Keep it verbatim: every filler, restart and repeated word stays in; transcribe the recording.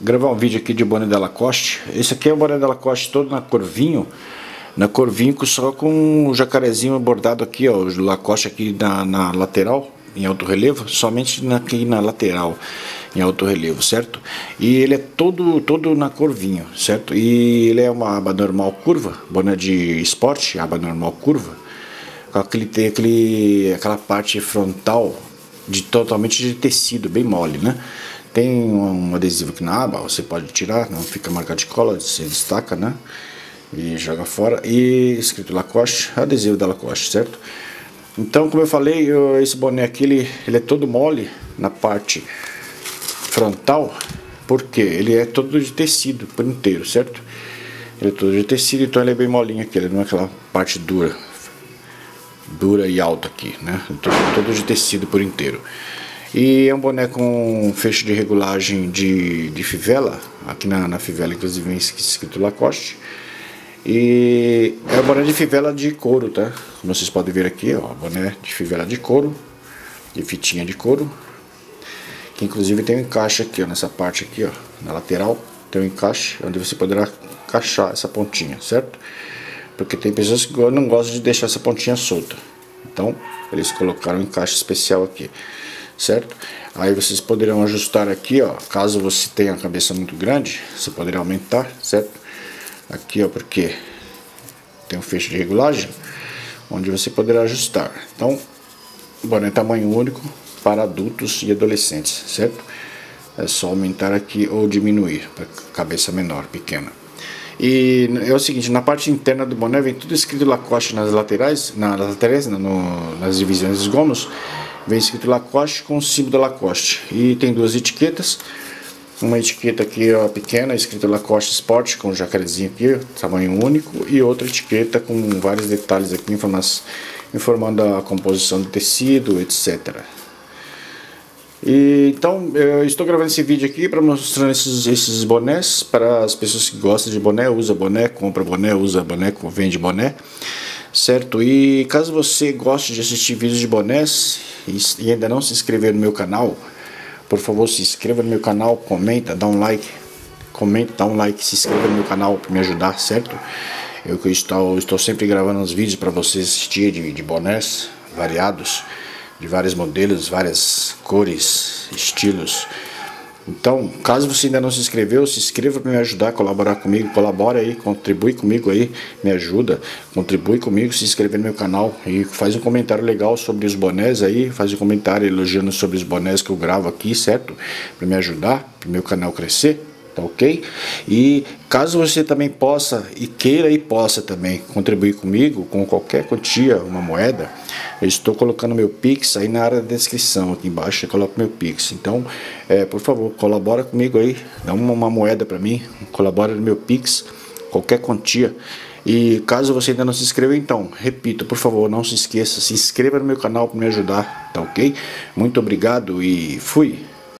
gravar um vídeo aqui de boné da Lacoste. Esse aqui é o boné da Lacoste todo na cor vinho, na cor vinho só com um jacarezinho bordado aqui, ó, o Lacoste aqui na, na lateral, em alto relevo, somente aqui na lateral, em alto relevo, certo? E ele é todo, todo na cor vinho, certo? E ele é uma aba normal curva, boné de esporte, aba normal curva, com aquele, aquele, aquela parte frontal de totalmente de tecido, bem mole, né? Tem um adesivo aqui na aba, você pode tirar, não fica marcado de cola, você destaca, né? E joga fora, e escrito Lacoste, adesivo da Lacoste, certo? Então, como eu falei, eu, esse boné aqui, ele, ele é todo mole na parte frontal, porque ele é todo de tecido por inteiro, certo? Ele é todo de tecido, então ele é bem molinho aqui, ele não é aquela parte dura, dura e alta aqui, né? Ele é todo, todo de tecido por inteiro. E é um boné com fecho de regulagem de, de fivela, aqui na, na fivela, inclusive, é escrito Lacoste. E é um boné de fivela de couro, tá? Como vocês podem ver aqui, ó, boné de fivela de couro, de fitinha de couro, que inclusive tem um encaixe aqui, ó, nessa parte aqui, ó, na lateral, tem um encaixe onde você poderá encaixar essa pontinha, certo? Porque tem pessoas que não gostam de deixar essa pontinha solta, então eles colocaram um encaixe especial aqui, certo? Aí vocês poderão ajustar aqui, ó, caso você tenha a cabeça muito grande, você poderá aumentar, certo? Aqui, ó, porque tem um fecho de regulagem onde você poderá ajustar. Então, boné tamanho único para adultos e adolescentes, certo? É só aumentar aqui ou diminuir para cabeça menor, pequena. E é o seguinte, na parte interna do boné vem tudo escrito Lacoste nas laterais, nas laterais, no, nas divisões dos gomos, vem escrito Lacoste com o símbolo da Lacoste. E tem duas etiquetas. Uma etiqueta aqui, ó, pequena, escrita Lacoste Sport, com um jacarezinho aqui, tamanho único. E outra etiqueta com vários detalhes aqui, informando a composição do tecido, etcétera. E, então, eu estou gravando esse vídeo aqui para mostrar esses, esses bonés, para as pessoas que gostam de boné, usa boné, compra boné, usa boné, vende boné. Certo? E caso você goste de assistir vídeos de bonés e ainda não se inscrever no meu canal, por favor, se inscreva no meu canal, comenta, dá um like, comenta, dá um like, se inscreva no meu canal para me ajudar, certo? Eu que estou, estou sempre gravando uns vídeos para vocês assistir de, de bonés variados, de vários modelos, várias cores, estilos. Então, caso você ainda não se inscreveu, se inscreva para me ajudar, colaborar comigo, colabora aí, contribui comigo aí, me ajuda, contribui comigo, se inscreve no meu canal e faz um comentário legal sobre os bonés aí, faz um comentário elogiando sobre os bonés que eu gravo aqui, certo? Para me ajudar, para o meu canal crescer, tá ok? E caso você também possa e queira e possa também contribuir comigo com qualquer quantia, uma moeda, eu estou colocando meu Pix aí na área da descrição, aqui embaixo eu coloco meu Pix. Então, é, por favor, colabora comigo aí, dá uma, uma moeda para mim, colabora no meu Pix, qualquer quantia. E caso você ainda não se inscreva, então, repito, por favor, não se esqueça, se inscreva no meu canal para me ajudar, tá ok? Muito obrigado e fui!